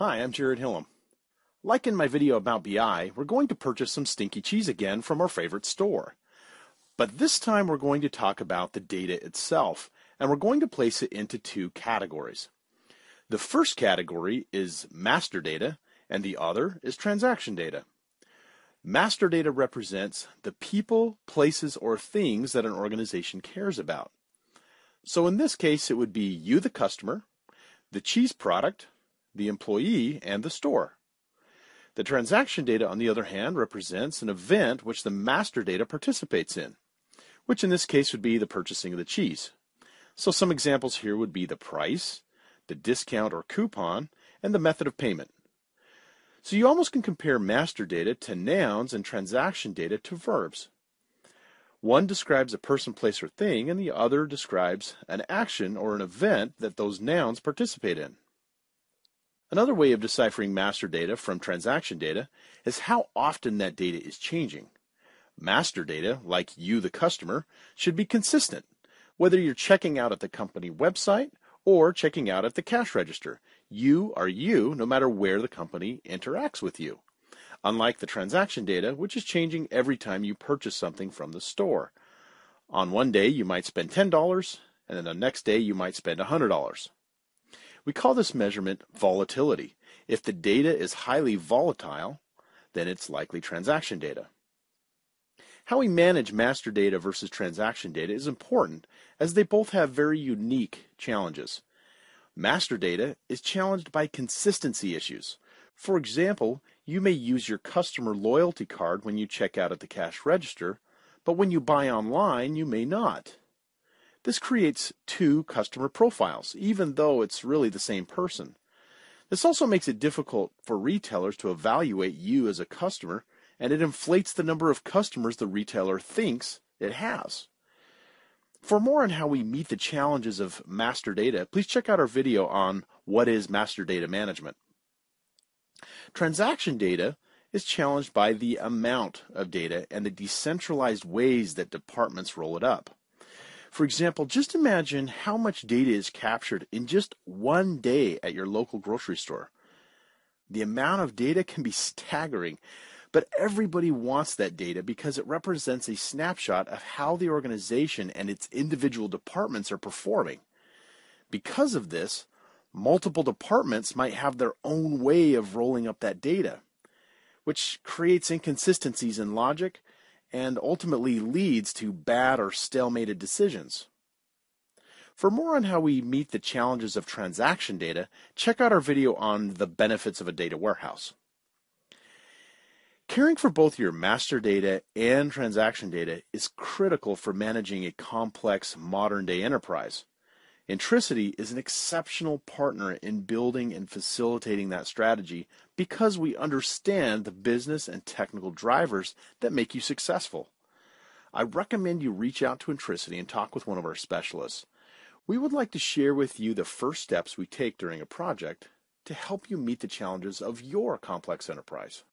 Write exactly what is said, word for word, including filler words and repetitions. Hi, I'm Jared Hillam. Like in my video about B I, we're going to purchase some stinky cheese again from our favorite store. But this time we're going to talk about the data itself, and we're going to place it into two categories. The first category is master data, and the other is transaction data. Master data represents the people, places, or things that an organization cares about. So in this case, it would be you, the customer, the cheese product, the employee, and the store. The transaction data, on the other hand, represents an event which the master data participates in, which in this case would be the purchasing of the cheese. So some examples here would be the price, the discount or coupon, and the method of payment. So you almost can compare master data to nouns and transaction data to verbs. One describes a person, place, or thing, and the other describes an action or an event that those nouns participate in. Another way of deciphering master data from transaction data is how often that data is changing. Master data, like you, the customer, should be consistent, whether you're checking out at the company website or checking out at the cash register. You are you, no matter where the company interacts with you. Unlike the transaction data, which is changing every time you purchase something from the store. On one day, you might spend ten dollars, and then the next day, you might spend one hundred dollars. We call this measurement volatility. If the data is highly volatile, then it's likely transaction data. How we manage master data versus transaction data is important, as they both have very unique challenges. Master data is challenged by consistency issues. For example, you may use your customer loyalty card when you check out at the cash register, but when you buy online, you may not. This creates two customer profiles, even though it's really the same person. This also makes it difficult for retailers to evaluate you as a customer, and it inflates the number of customers the retailer thinks it has. For more on how we meet the challenges of master data, please check out our video on what is master data management. Transaction data is challenged by the amount of data and the decentralized ways that departments roll it up. For example, just imagine how much data is captured in just one day at your local grocery store. The amount of data can be staggering, but everybody wants that data because it represents a snapshot of how the organization and its individual departments are performing. Because of this, multiple departments might have their own way of rolling up that data, which creates inconsistencies in logic and ultimately leads to bad or stalemated decisions. For more on how we meet the challenges of transaction data, check out our video on the benefits of a data warehouse. Caring for both your master data and transaction data is critical for managing a complex modern-day enterprise. Intricity is an exceptional partner in building and facilitating that strategy because we understand the business and technical drivers that make you successful. I recommend you reach out to Intricity and talk with one of our specialists. We would like to share with you the first steps we take during a project to help you meet the challenges of your complex enterprise.